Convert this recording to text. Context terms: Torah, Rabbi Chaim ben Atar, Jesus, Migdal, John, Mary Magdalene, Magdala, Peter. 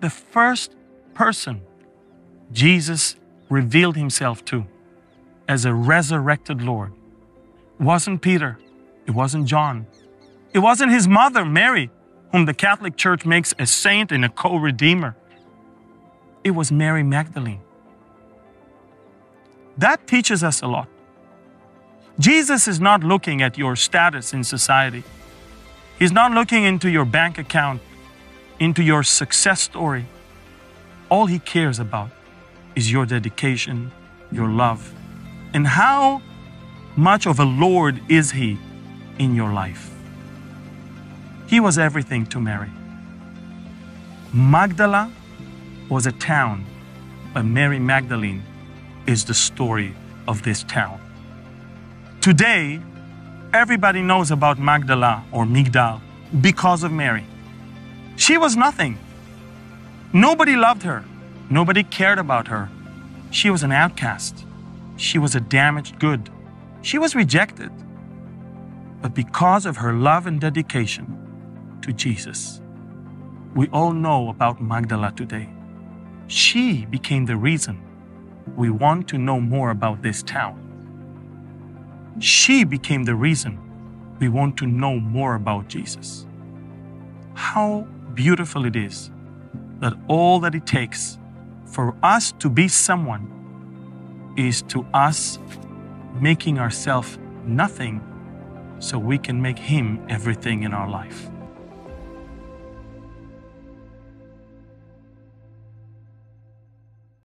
the first person Jesus revealed himself to as a resurrected Lord. It wasn't Peter. It wasn't John. It wasn't his mother, Mary, whom the Catholic Church makes a saint and a co-redeemer. It was Mary Magdalene. That teaches us a lot. Jesus is not looking at your status in society. He's not looking into your bank account, into your success story. All he cares about is your dedication, your love, and how much of a Lord is he in your life. He was everything to Mary. Magdala was a town, but Mary Magdalene is the story of this town. Today, everybody knows about Magdala or Migdal because of Mary. She was nothing. Nobody loved her. Nobody cared about her. She was an outcast. She was a damaged good. She was rejected. But because of her love and dedication to Jesus, we all know about Magdala today. She became the reason we want to know more about this town. She became the reason we want to know more about Jesus. How beautiful it is that all that it takes for us to be someone is to us making ourselves nothing so we can make him everything in our life.